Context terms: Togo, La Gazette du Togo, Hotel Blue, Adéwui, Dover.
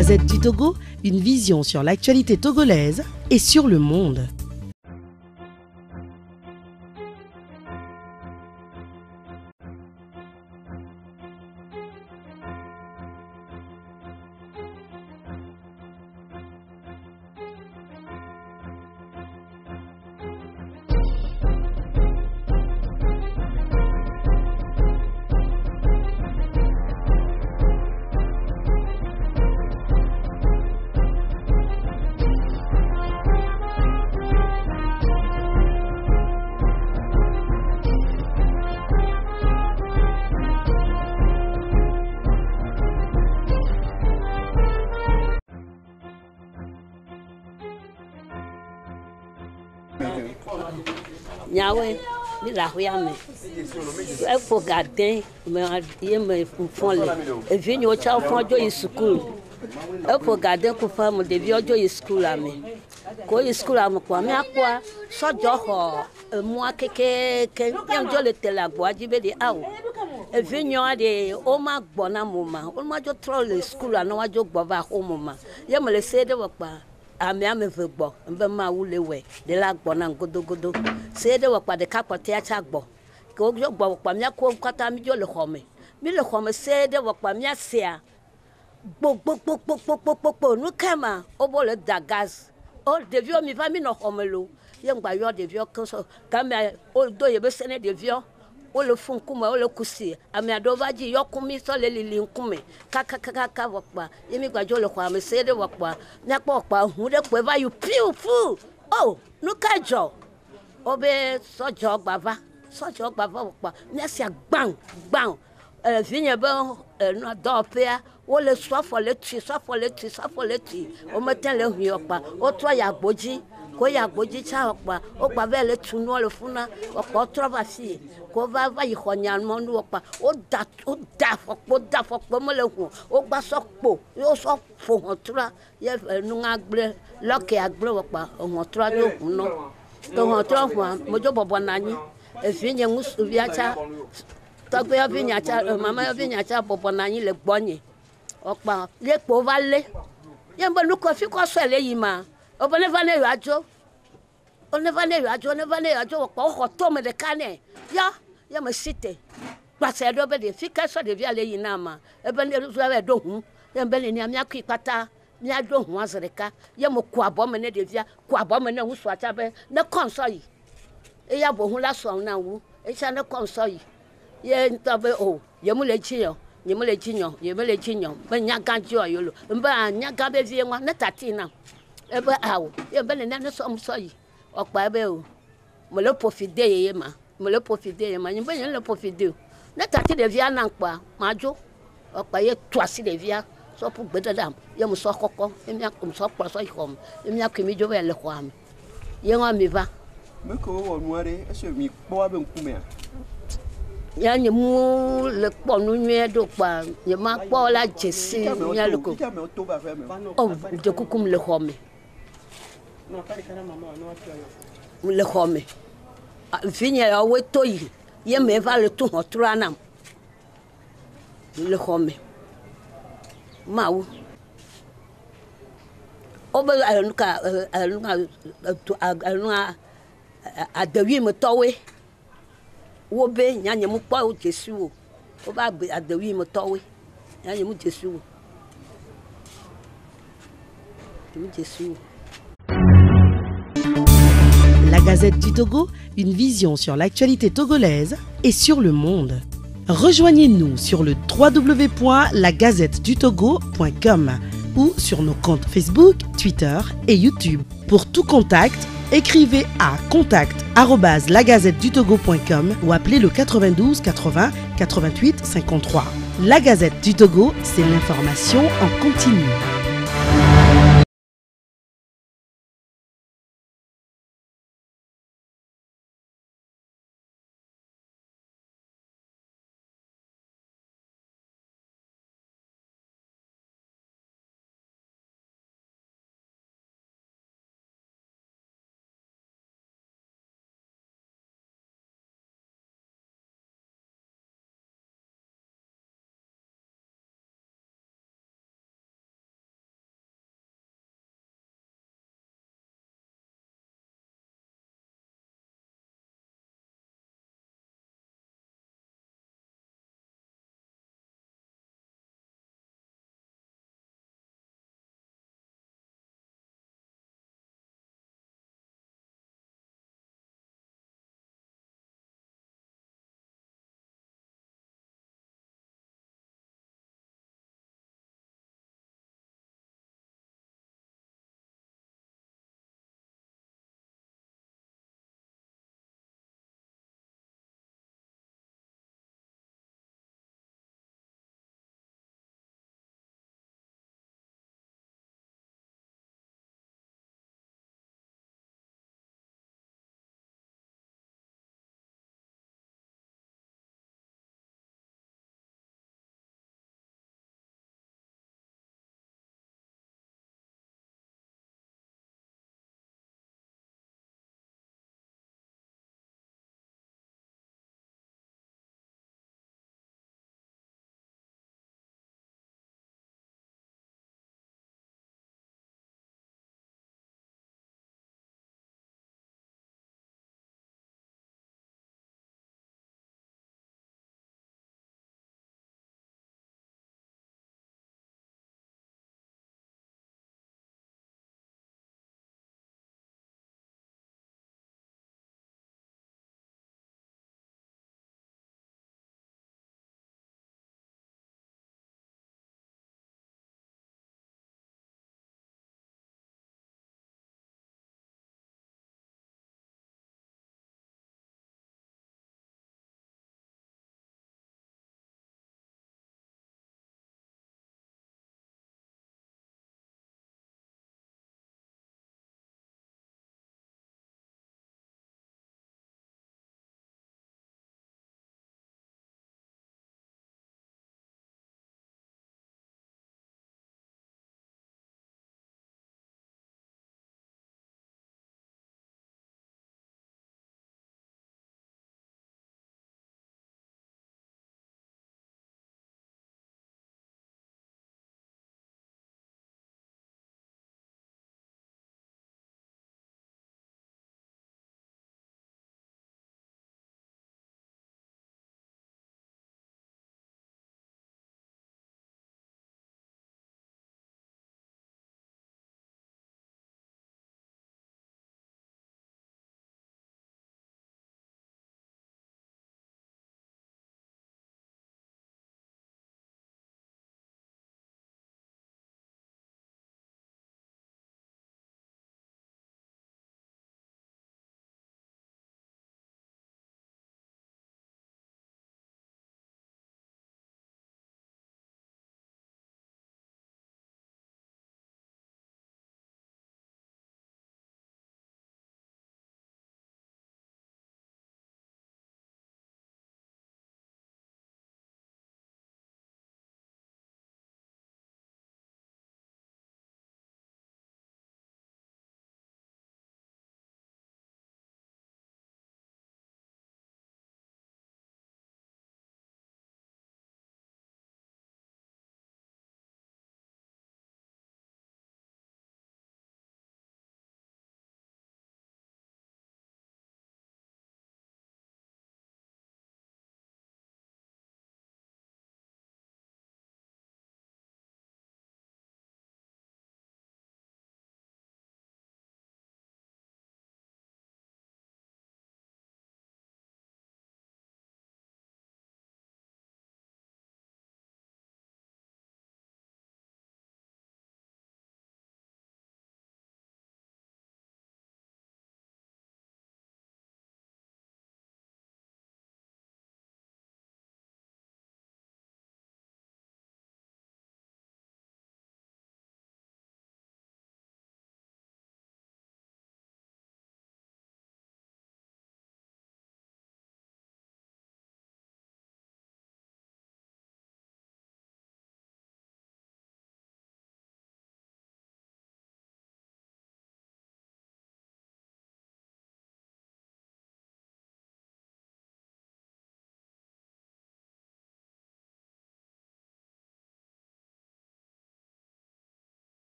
Gazette du Togo, une vision sur l'actualité togolaise et sur le monde. Nyawe, ni la huyame. Eu for garden, me adime funfole. E vini o chao fonjo in school. Eu for garden ku famu de viojo in school ami. Ko in school amu kwa me akwa so joho mua keke njo le telagbo ajibe de awo. E vini o de o ma gbona moma. O ma jo troll school ana wa jo gbova o moma. Ye mo le se de wakpa. Ame vegbo mbe ma ulewe de la gbo na godogodo se de wakpa de kapote acha gbo ko gbo wakpa mi ko nkata mi jo le khome mi le khome se de wakpa mi asia gbo nu kema obole dagas o devio mi va mi no khome lo ye ngba yo devio kan so kama o do ye be se ne devio o le fun kuma o le kusi ame adovaji yo kumi so le lili nkume ka wakpa yemi gba jo le khome se de wakpa nyakpa wakpa hu de pe va you piu fu oh no kajo obe sojo gbava wakpa nesi gbang vinye ba no do pea o le so for le tri o meten le hu wakpa o to ya gboji ko ya gboji cha wakpa o pa be le tunu le funa o to va si ko va yi khonyan mo nu wakpa o da fo po mo le hu o gba so po yo so fo hon tura ye nu agble loke agble wakpa o hon tura do no to hon tura mo jo bobo nani e vinye musu bi acha tagbe ya vinya cha mama ya vinya cha popo na yin le gbonye opa le po vale ye mbo lu ko fi ko so eleyi ma obo le vale yo ajo o le vale yo ajo ne vale yo ajo opa o to me de kane ya ma site pa se do be de fi ka so de vi eleyi na ma e be le so e do hun ye mbe le ni ami aku ipata mi ado hun azreka ye mo ku abo me ne de vi ku abo me ne hu so acha be ne kon so yi e ya bo hun la so na wu e cha ne kon so yi ye ntabe o ye mule chinyo ba nyaga jo yolo mba nyaga be vie nwa na tatina e ba awo ye be na no so msoyi okpa be o mule profide ye ma nyi be le profide na tati de vie na npa majo okpa ye twasi de vie so pu gbedadam ye mu so kokko emi akum so pa so ikom emi akemi jo be le kwam ye nwa mi va me ko wo nuare e se mi po abe nkume a ya nyimu le ponu nwe do pa ye ma po la jesi nya loko o de kukum le khome no tari kana mama no atyo le khome finya ya we toyi ye me va le tu hotura nam le khome mawo oba aluka adawi mo towe wo be nyanye mu pa o jesu o ba be adewi mo towe nyanye mu jesu La Gazette du Togo, une vision sur l'actualité togolaise et sur le monde. Rejoignez-nous sur le www.lagazettedutogo.com ou sur nos comptes Facebook, Twitter et YouTube. Pour tout contact, écrivez à contact@lagazettedutogo.com ou appelez le 92 80 88 53. La Gazette du Togo, c'est l'information en continu.